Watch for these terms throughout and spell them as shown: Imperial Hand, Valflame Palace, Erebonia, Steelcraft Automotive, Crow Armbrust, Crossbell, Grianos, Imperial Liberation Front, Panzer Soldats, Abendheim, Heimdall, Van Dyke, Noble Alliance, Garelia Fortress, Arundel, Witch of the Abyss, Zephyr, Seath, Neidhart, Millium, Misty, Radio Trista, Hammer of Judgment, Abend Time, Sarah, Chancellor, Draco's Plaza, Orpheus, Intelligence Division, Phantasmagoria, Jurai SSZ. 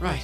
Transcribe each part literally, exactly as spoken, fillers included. Right.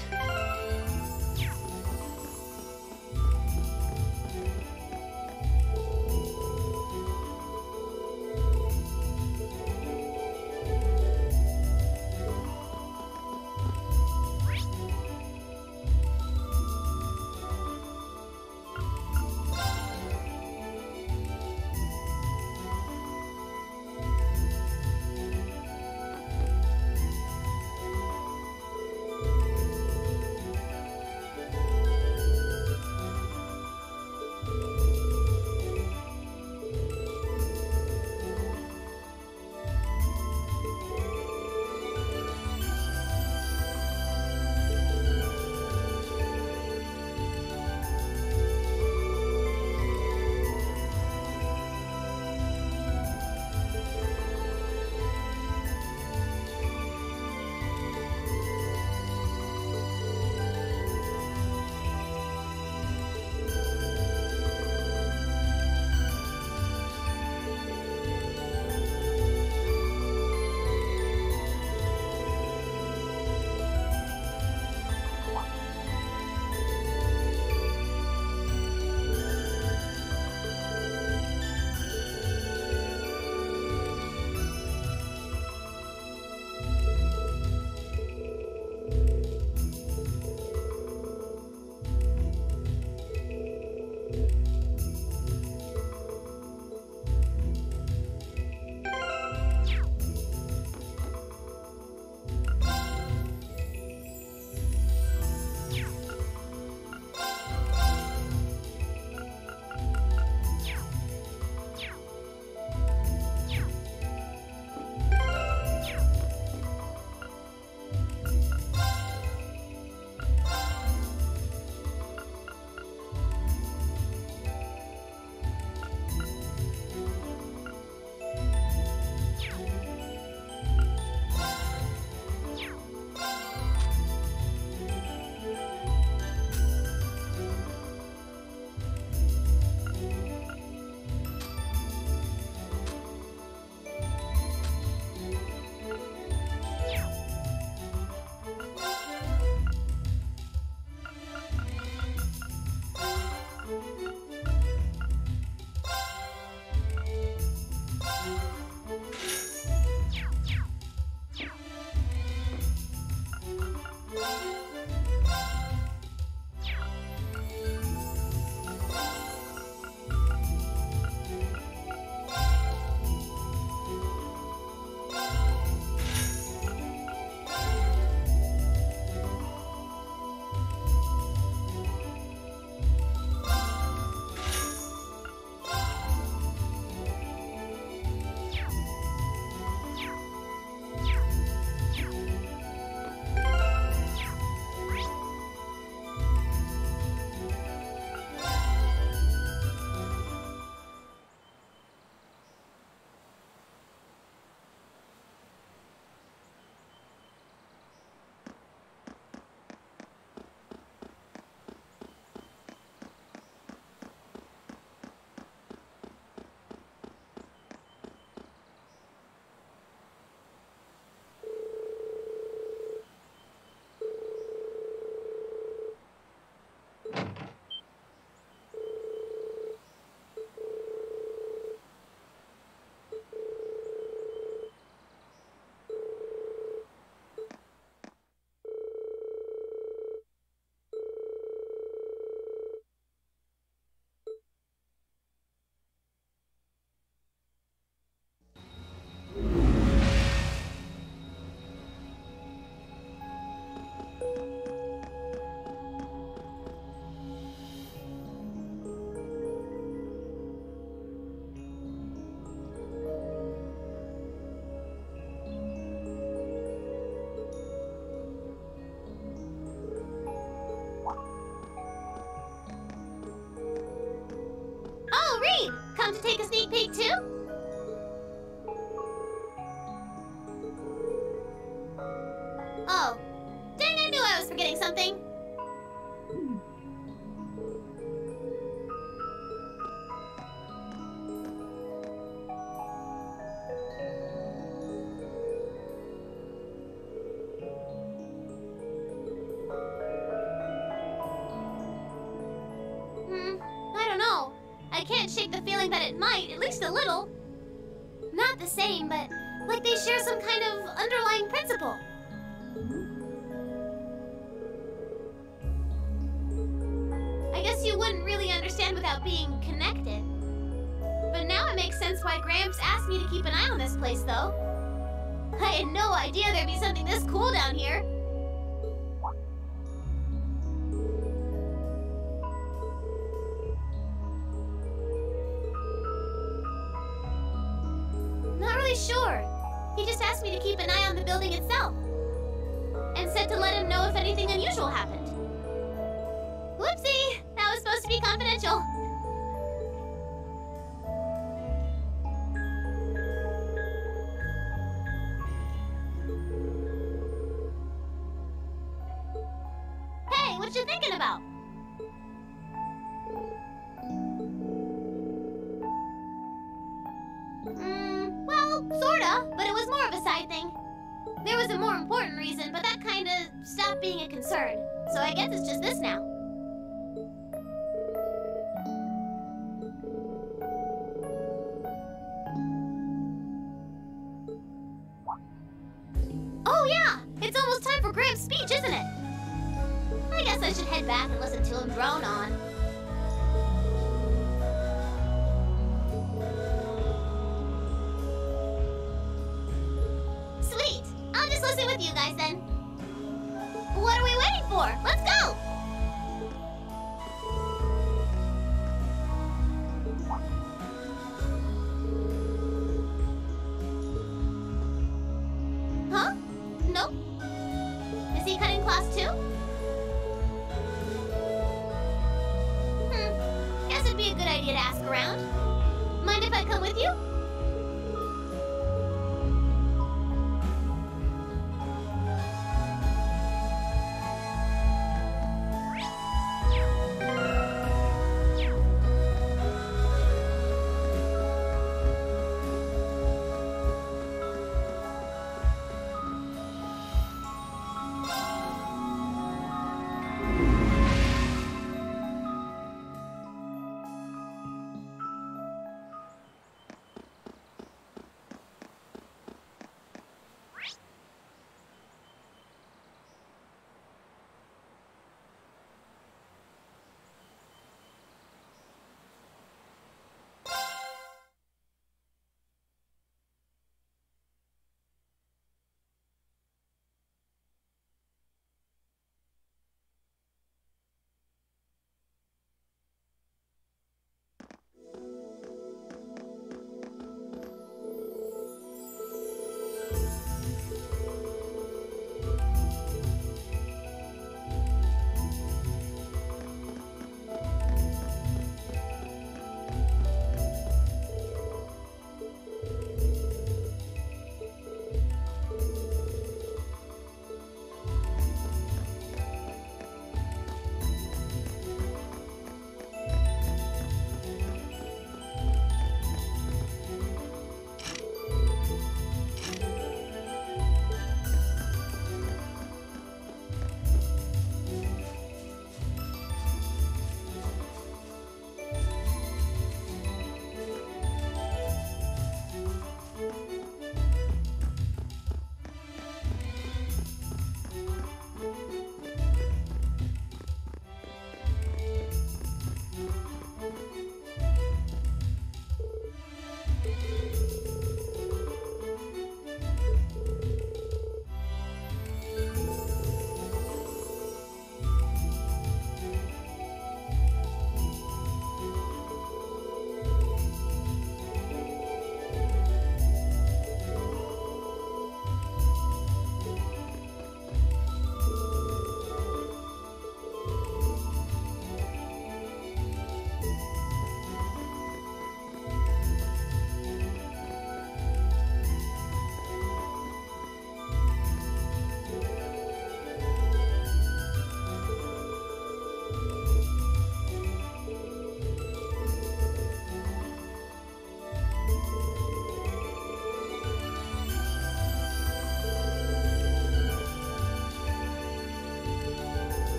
Come to take a sneak peek, too? Oh. Dang, I knew I was forgetting something. can't shake the feeling that it might, at least a little. Not the same, but like they share some kind of underlying principle. I guess you wouldn't really understand without being connected. But now it makes sense why Gramps asked me to keep an eye on this place, though. I had no idea there'd be something this cool down here. Not really sure. He just asked me to keep an eye on the building itself. And said to let him know if anything unusual happened. Whoopsie! That was supposed to be confidential. Hey, what you thinking about? Mm, well, sorta, but it was more of a side thing. There was a more important reason, but that kinda stopped being a concern. So I guess it's just this now. Oh yeah! It's almost time for Graham's speech, isn't it? I guess I should head back and listen to him drone on. Sweet! I'll just listen with you guys then. What are we waiting for? Let's go! Huh? Nope. Is he cutting class too? Hmm. Guess it'd be a good idea to ask around. Mind if I come with you?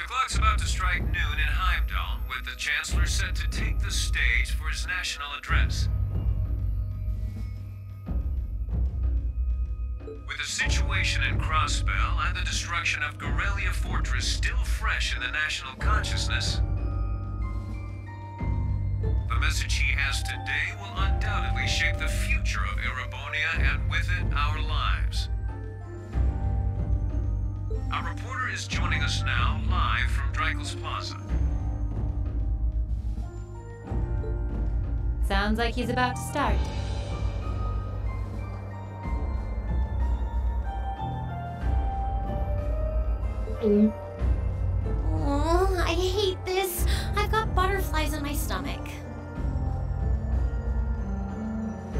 The clock's about to strike noon in Heimdall, with the Chancellor set to take the stage for his national address. With the situation in Crossbell and the destruction of Garelia Fortress still fresh in the national consciousness, the message he has today will undoubtedly shape the future of Erebonia and with it, our lives. Our reporter is joining us now, live from Draco's Plaza. Sounds like he's about to start. Mm. Oh, I hate this. I've got butterflies in my stomach.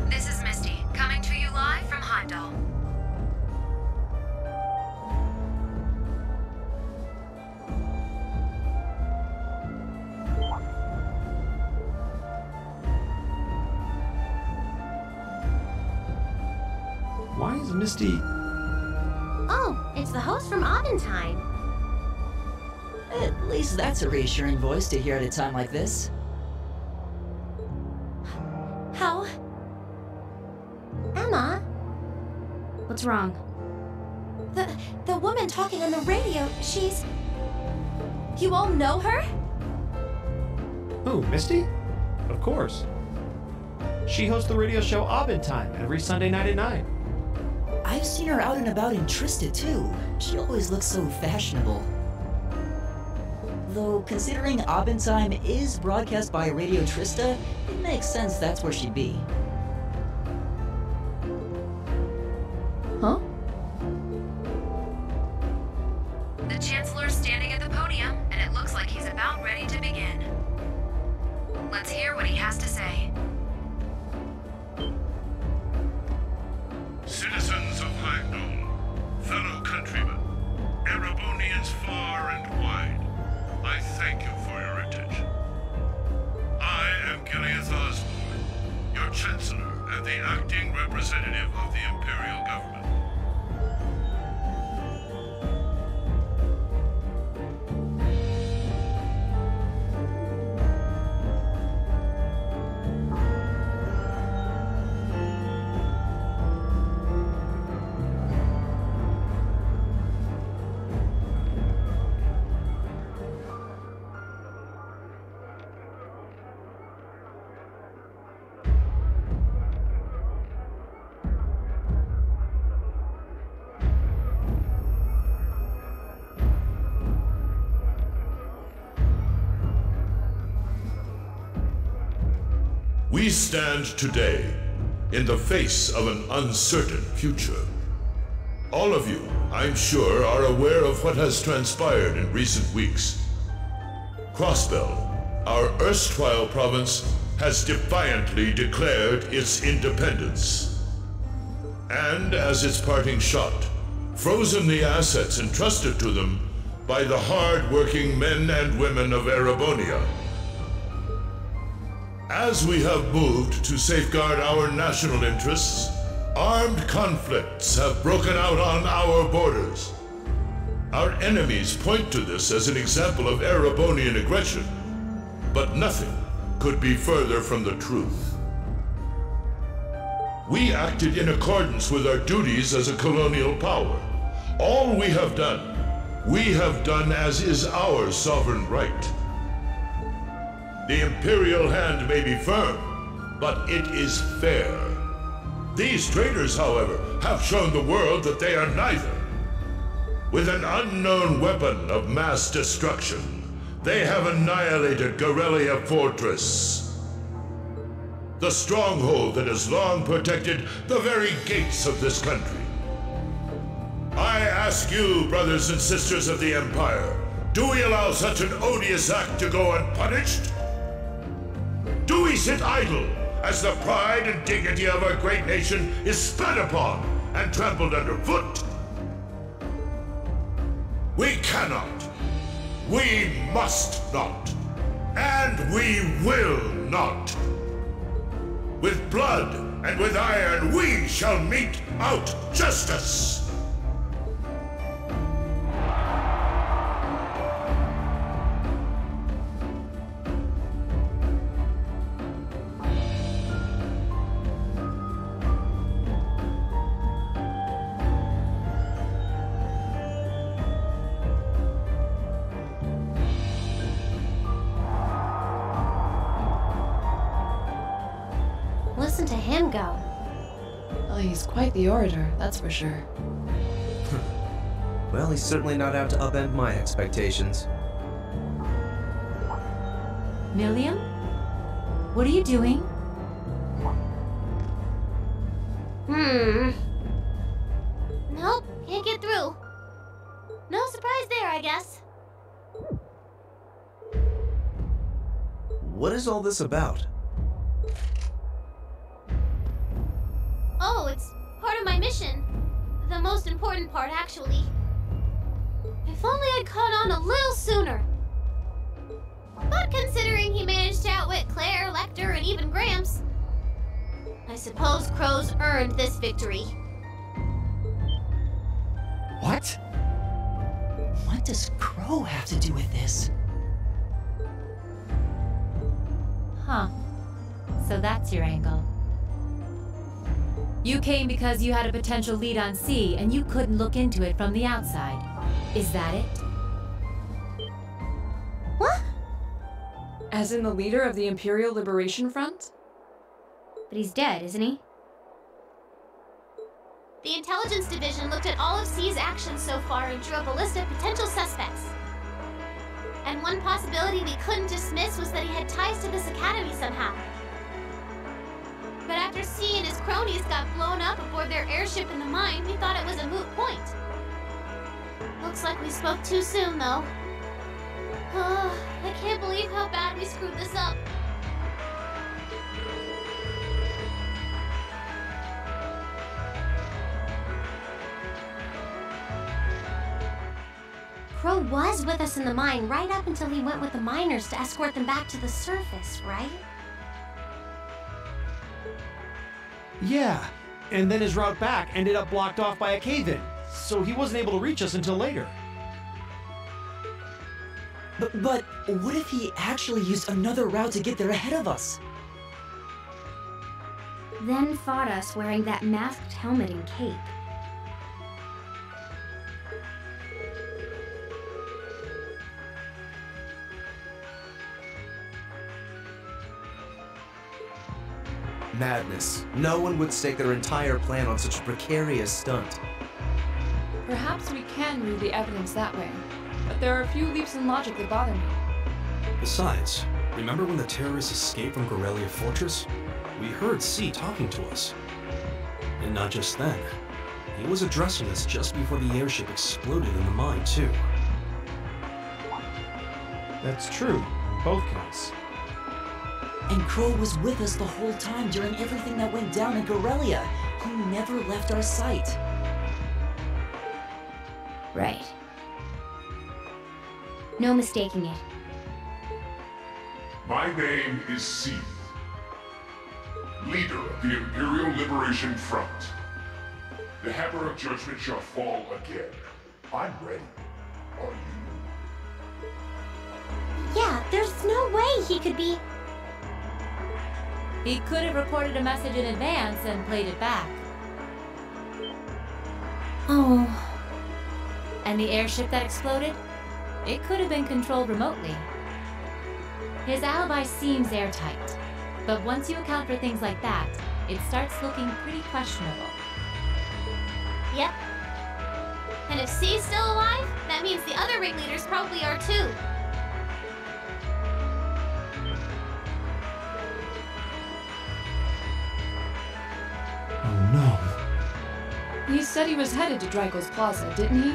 This is Misty, coming to you live from Heimdall. Why is Misty... Oh, it's the host from Abend Time. At least that's a reassuring voice to hear at a time like this. How? Emma? What's wrong? The, the woman talking on the radio, she's... You all know her? Who, Misty? Of course. She hosts the radio show Abend Time every Sunday night at nine. I've seen her out and about in Trista, too. She always looks so fashionable. Though, considering Abendheim is broadcast by Radio Trista, it makes sense that's where she'd be. Huh? The Chancellor's standing at the podium, and it looks like he's about ready to begin. Let's hear what he has to say. Citizens of Heimdall, fellow countrymen, Erebonians far and wide, I thank you for your attention. I am Garelia Fortress, your Chancellor and the acting representative of the Imperial government. We stand today in the face of an uncertain future. All of you, I'm sure, are aware of what has transpired in recent weeks. Crossbell, our erstwhile province, has defiantly declared its independence. And as its parting shot, frozen the assets entrusted to them by the hard-working men and women of Erebonia. As we have moved to safeguard our national interests, armed conflicts have broken out on our borders. Our enemies point to this as an example of Erebonian aggression, but nothing could be further from the truth. We acted in accordance with our duties as a colonial power. All we have done, we have done as is our sovereign right. The Imperial Hand may be firm, but it is fair. These traitors, however, have shown the world that they are neither. With an unknown weapon of mass destruction, they have annihilated Garelia Fortress, the stronghold that has long protected the very gates of this country. I ask you, brothers and sisters of the Empire, do we allow such an odious act to go unpunished? Do we sit idle as the pride and dignity of our great nation is spat upon and trampled underfoot? We cannot, we must not, and we will not. With blood and with iron, we shall mete out justice. him go? Well, he's quite the orator, that's for sure. Well, he's certainly not out to upend my expectations. Millium? What are you doing? Hmm. Nope, can't get through. No surprise there, I guess. What is all this about? Oh, it's part of my mission. The most important part, actually. If only I'd caught on a little sooner. But considering he managed to outwit Claire, Lecter, and even Gramps, I suppose Crow's earned this victory. What? What does Crow have to do with this? Huh. So that's your angle. You came because you had a potential lead on C, and you couldn't look into it from the outside. Is that it? What? As in the leader of the Imperial Liberation Front? But he's dead, isn't he? The Intelligence Division looked at all of C's actions so far and drew up a list of potential suspects. And one possibility we couldn't dismiss was that he had ties to this academy somehow. But after C and his cronies got blown up aboard their airship in the mine, we thought it was a moot point. Looks like we spoke too soon, though. Oh, I can't believe how bad we screwed this up. Crow was with us in the mine right up until he went with the miners to escort them back to the surface, right? Yeah, and then his route back ended up blocked off by a cave-in, so he wasn't able to reach us until later. But, but what if he actually used another route to get there ahead of us? Then fought us wearing that masked helmet and cape. Madness. No one would stake their entire plan on such a precarious stunt. Perhaps we can move the evidence that way, but there are a few leaps in logic that bother me. Besides, remember when the terrorists escaped from Garelia Fortress? We heard C talking to us. And not just then. He was addressing us just before the airship exploded in the mine, too. That's true. Both counts. And Crow was with us the whole time during everything that went down in Garelia. He never left our sight. Right. No mistaking it. My name is Seath, leader of the Imperial Liberation Front. The Hammer of Judgment shall fall again. I'm ready. Are you? Yeah, there's no way he could be... He could have recorded a message in advance and played it back. Oh. And the airship that exploded? It could have been controlled remotely. His alibi seems airtight, but once you account for things like that, it starts looking pretty questionable. Yep. And if C's still alive, that means the other ringleaders probably are too. He said he was headed to Draco's Plaza, didn't he?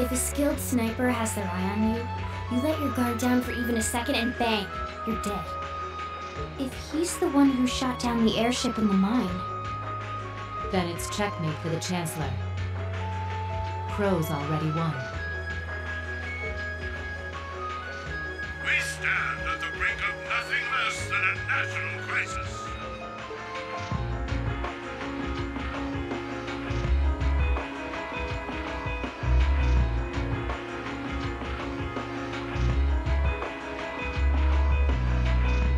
If a skilled sniper has their eye on you, you let your guard down for even a second and bang, you're dead. If he's the one who shot down the airship in the mine... Then it's checkmate for the Chancellor. Crow's already won. We stand at the brink of nothing less than a national crisis.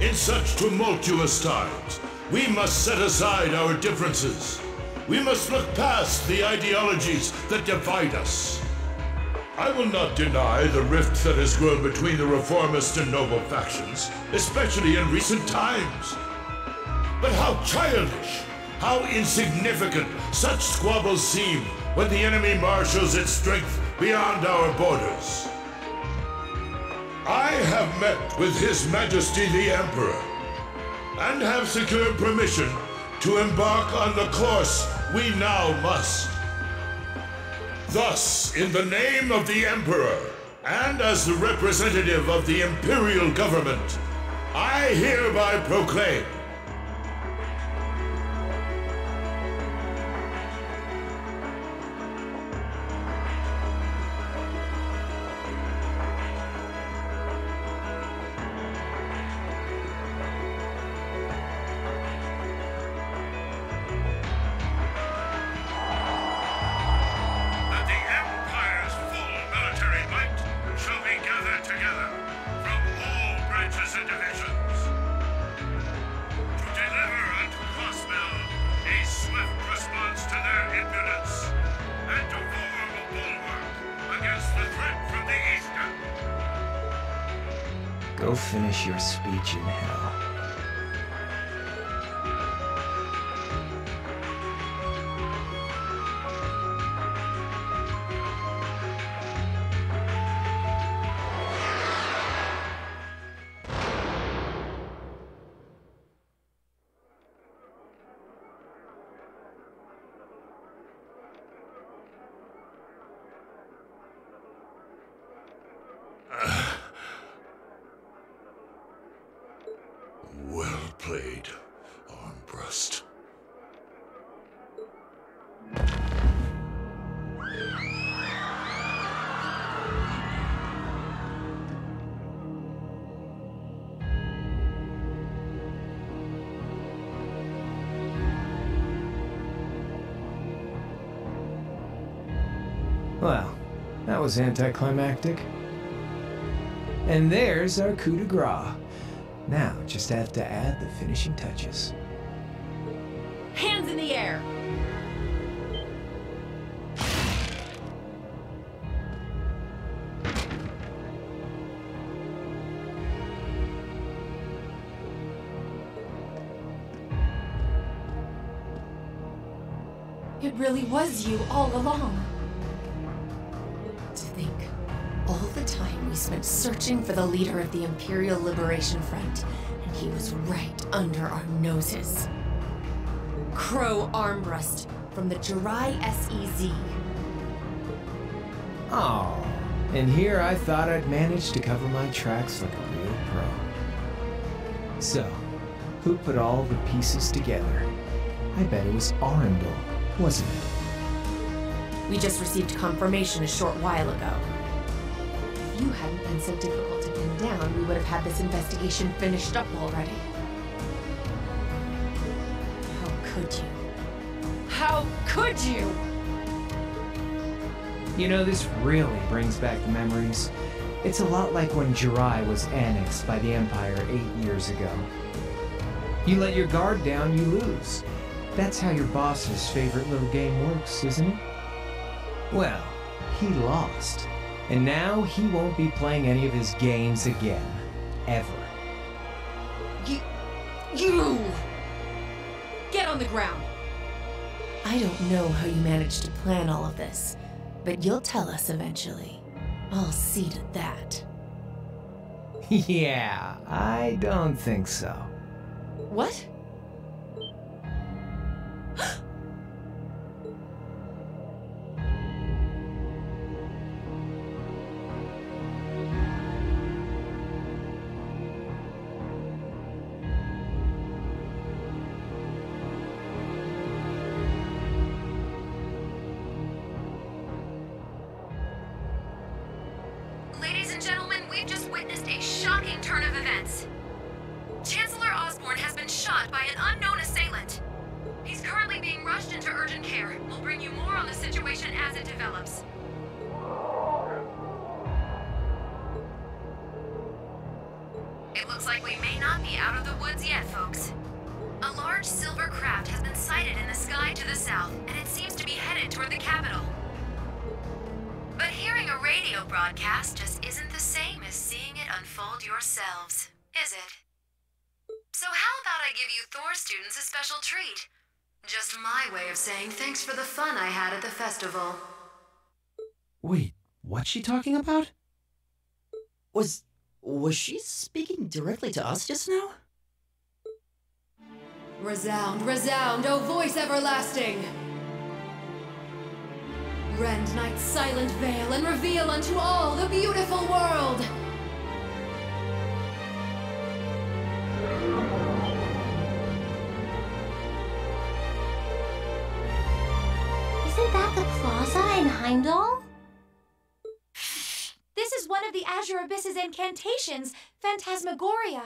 In such tumultuous times, we must set aside our differences. We must look past the ideologies that divide us. I will not deny the rift that has grown between the reformist and noble factions, especially in recent times. But how childish, how insignificant such squabbles seem when the enemy marshals its strength beyond our borders. I have met with His Majesty the Emperor, and have secured permission to embark on the course we now must. Thus, in the name of the Emperor, and as the representative of the Imperial Government, I hereby proclaim was anticlimactic. And there's our coup de grace. Now just have to add the finishing touches. Hands in the air! It really was you all along. Spent searching for the leader of the Imperial Liberation Front, and he was right under our noses. Crow Armbrust from the Jurai S S Z. Oh, and here I thought I'd managed to cover my tracks like a real pro. So, who put all the pieces together? I bet it was Arundel, wasn't it? We just received confirmation a short while ago. If you hadn't been so difficult to pin down, we would have had this investigation finished up already. How could you? How could you? You know, this really brings back the memories. It's a lot like when Jurai was annexed by the Empire eight years ago. You let your guard down, you lose. That's how your boss's favorite little game works, isn't it? Well, he lost. And now he won't be playing any of his games again. Ever. You... You! Get on the ground! I don't know how you managed to plan all of this, but you'll tell us eventually. I'll see to that. Yeah, I don't think so. What? So how about I give you Thor students a special treat? Just my way of saying thanks for the fun I had at the festival. Wait, what's she talking about? Was... was she speaking directly to us just now? Resound, resound, O voice everlasting! Rend night's silent veil and reveal unto all the beautiful world! Isn't that the plaza in Heimdall? This is one of the Azure Abyss's incantations, Phantasmagoria.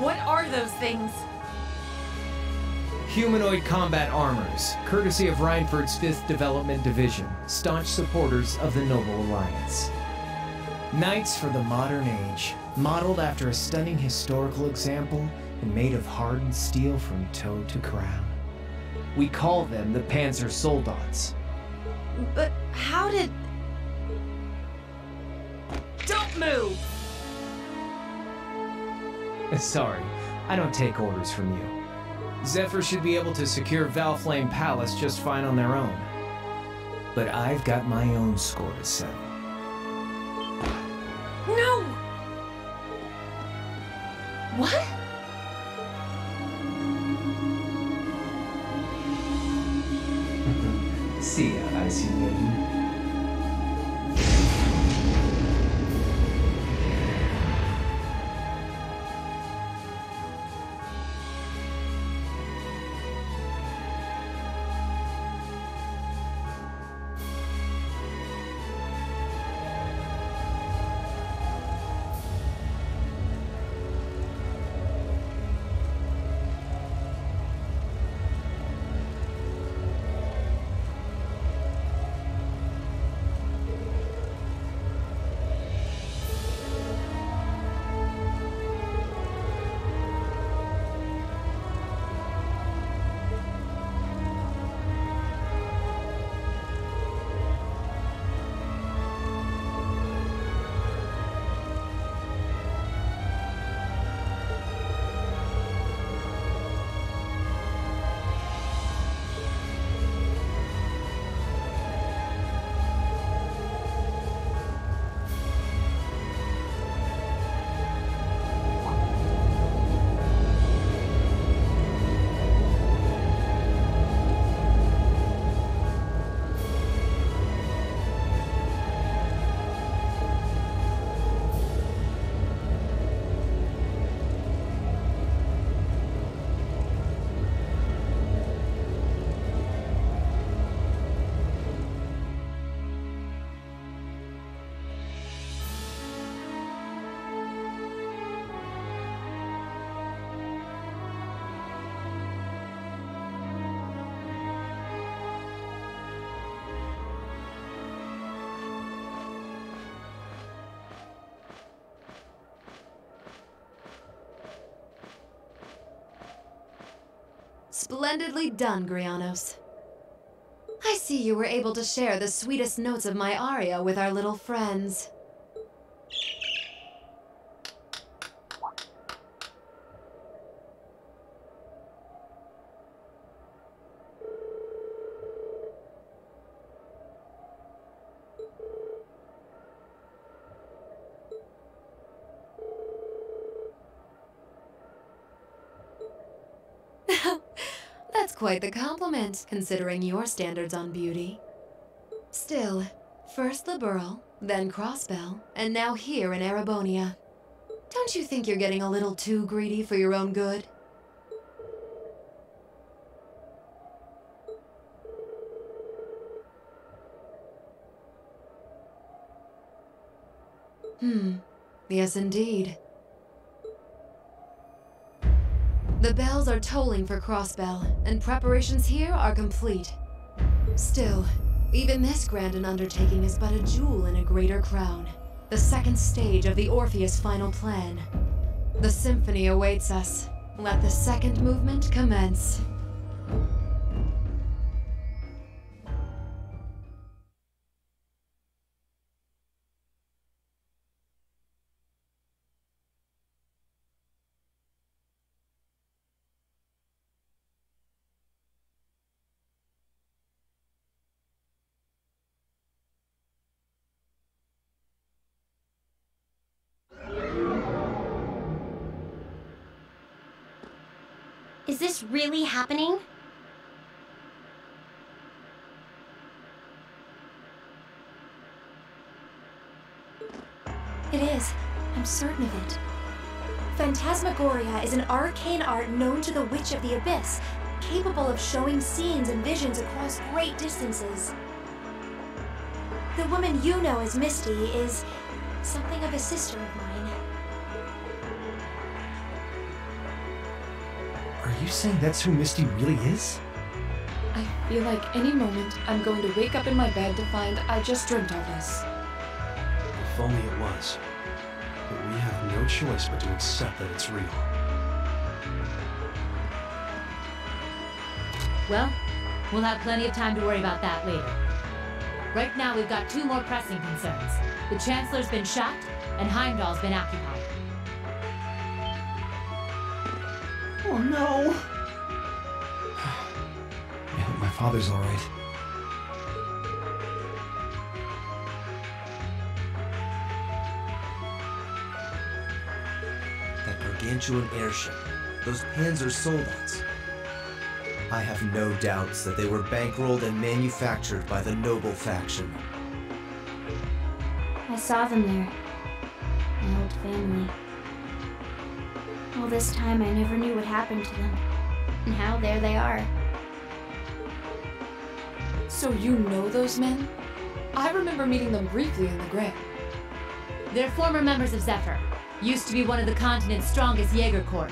What are those things? Humanoid combat armors, courtesy of Rhineford's fifth Development Division, staunch supporters of the Noble Alliance. Knights for the modern age, modeled after a stunning historical example and made of hardened steel from toe to crown. We call them the Panzer Soldats. But how did... Don't move! Sorry, I don't take orders from you. Zephyr should be able to secure Valflame Palace just fine on their own. But I've got my own score to settle. No! What? See ya, Icy Maiden. Splendidly done, Grianos. I see you were able to share the sweetest notes of my aria with our little friends. Quite the compliment, considering your standards on beauty. Still, first the Burl, then Crossbell, and now here in Erebonia. Don't you think you're getting a little too greedy for your own good? Hmm. Yes, indeed. The bells are tolling for Crossbell, and preparations here are complete. Still, even this grand an undertaking is but a jewel in a greater crown, the second stage of the Orpheus final plan. The symphony awaits us. Let the second movement commence. Is this really happening? It is. I'm certain of it. Phantasmagoria is an arcane art known to the Witch of the Abyss, capable of showing scenes and visions across great distances. The woman you know as Misty is something of a sister of mine. Are you saying that's who Misty really is? I feel like any moment I'm going to wake up in my bed to find I just dreamt all this. If only it was. But we have no choice but to accept that it's real. Well, we'll have plenty of time to worry about that later. Right now we've got two more pressing concerns. The Chancellor's been shot, and Heimdall's been occupied. Oh no! I hope my father's alright. That gargantuan airship, those Panzer Soldats. I have no doubts that they were bankrolled and manufactured by the Noble faction. I saw them there. My old family. All this time I never knew what happened to them. Now there they are. So you know those men? I remember meeting them briefly in the Grey. They're former members of Zephyr. Used to be one of the continent's strongest Jaeger corps.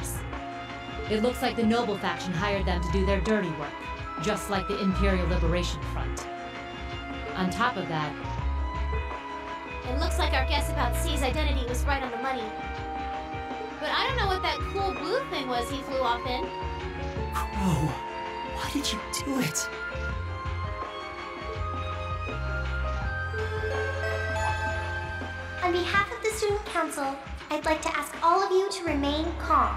It looks like the Noble faction hired them to do their dirty work, just like the Imperial Liberation Front. On top of that... It looks like our guess about Seath's identity was right on the money. But I don't know what that cool blue thing was he flew off in. Crow, why did you do it? On behalf of the Student Council, I'd like to ask all of you to remain calm.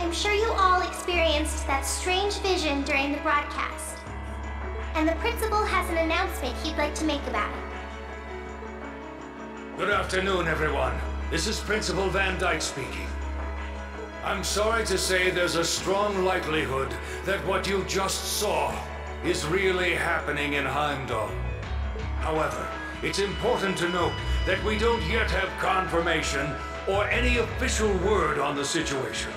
I'm sure you all experienced that strange vision during the broadcast. And the principal has an announcement he'd like to make about it. Good afternoon, everyone. This is Principal Van Dyke speaking. I'm sorry to say there's a strong likelihood that what you just saw is really happening in Heimdall. However, it's important to note that we don't yet have confirmation or any official word on the situation.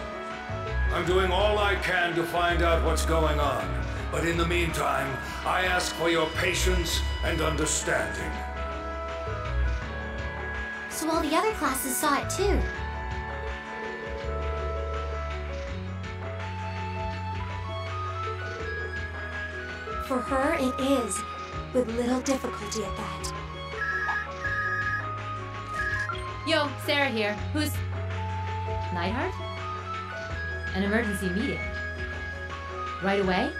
I'm doing all I can to find out what's going on, but in the meantime, I ask for your patience and understanding. So all the other classes saw it too. For her, it is, with little difficulty at that. Yo, Sarah here. Who's... Neidhart? An emergency meeting. Right away?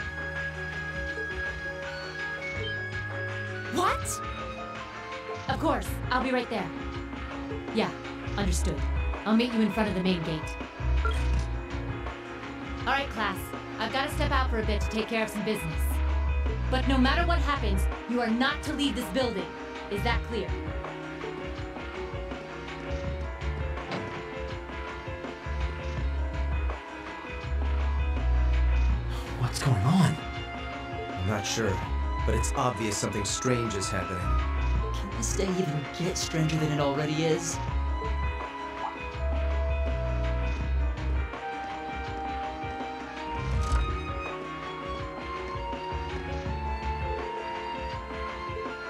What? Of course, I'll be right there. Yeah, understood. I'll meet you in front of the main gate. All right, class. I've got to step out for a bit to take care of some business. But no matter what happens, you are not to leave this building. Is that clear? What's going on? I'm not sure, but it's obvious something strange is happening. Can this day even get stranger than it already is?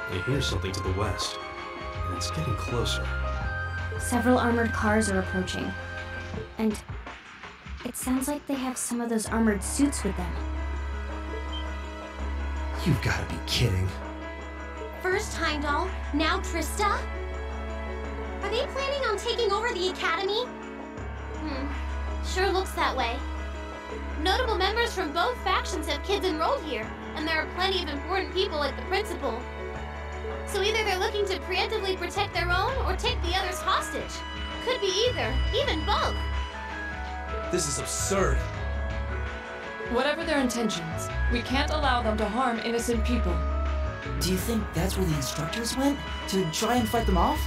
I hear something to the west, and it's getting closer. Several armored cars are approaching, and it sounds like they have some of those armored suits with them. You've got to be kidding. First Heimdall, now Trista? Are they planning on taking over the academy? Hmm, sure looks that way. Notable members from both factions have kids enrolled here, and there are plenty of important people like the principal. So either they're looking to preemptively protect their own, or take the others hostage. Could be either, even both. This is absurd. Whatever their intentions, we can't allow them to harm innocent people. Do you think that's where the instructors went? To try and fight them off?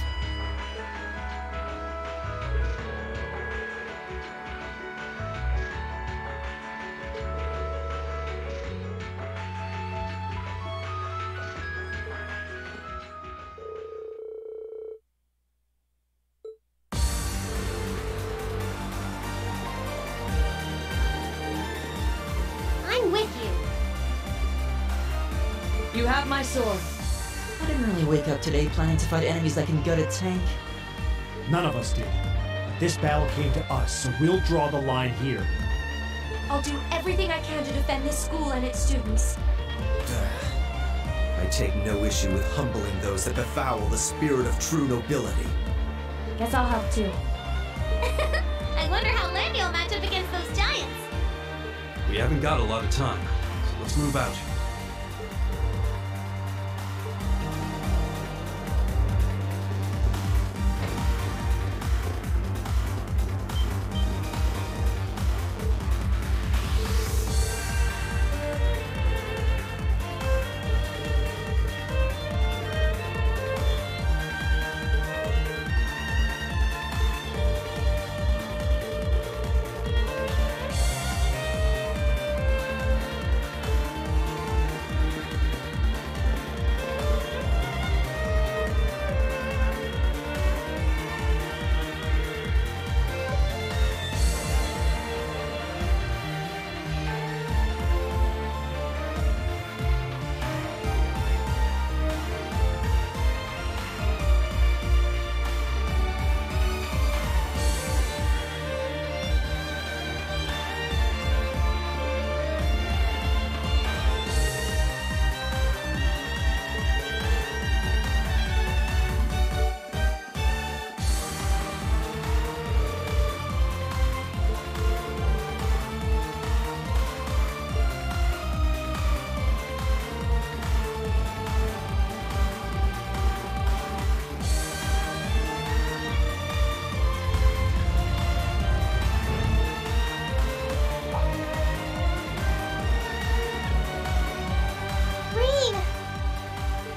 Sword. I didn't really wake up today planning to fight enemies that can gut a tank. None of us did. This battle came to us, so we'll draw the line here. I'll do everything I can to defend this school and its students. I take no issue with humbling those that befoul the spirit of true nobility. Guess I'll help too. I wonder how Landy will match up against those giants. We haven't got a lot of time, so let's move out.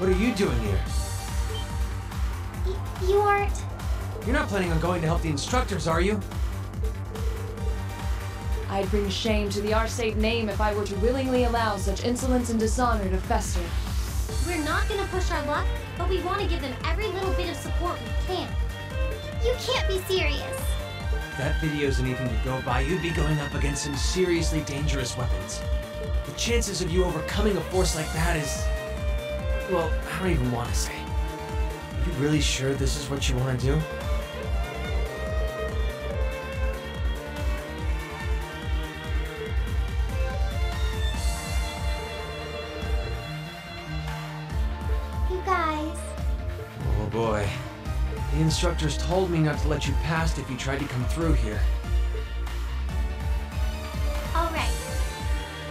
What are you doing here? Y- you aren't... You're not planning on going to help the instructors, are you? I'd bring shame to the Arsate name if I were to willingly allow such insolence and dishonor to fester. We're not gonna push our luck, but we want to give them every little bit of support we can. You can't be serious. If that video's anything to go by, you'd be going up against some seriously dangerous weapons. The chances of you overcoming a force like that is... Well, I don't even want to say. Are you really sure this is what you want to do? You guys... Oh boy. The instructors told me not to let you past if you tried to come through here. Alright.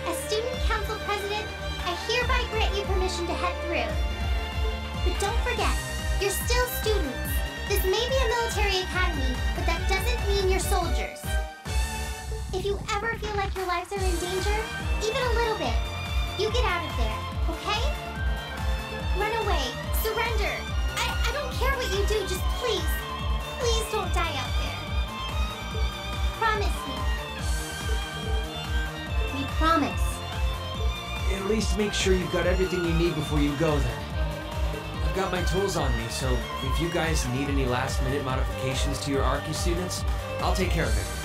As student council president, I hereby grant you permission to head through. But don't forget, you're still students. This may be a military academy, but that doesn't mean you're soldiers. If you ever feel like your lives are in danger, even a little bit, you get out of there, okay? Run away, surrender. I, I don't care what you do, just please, please don't die out there. Promise me. We promise. At least make sure you've got everything you need before you go, then. I've got my tools on me, so if you guys need any last-minute modifications to your Archie students, I'll take care of it.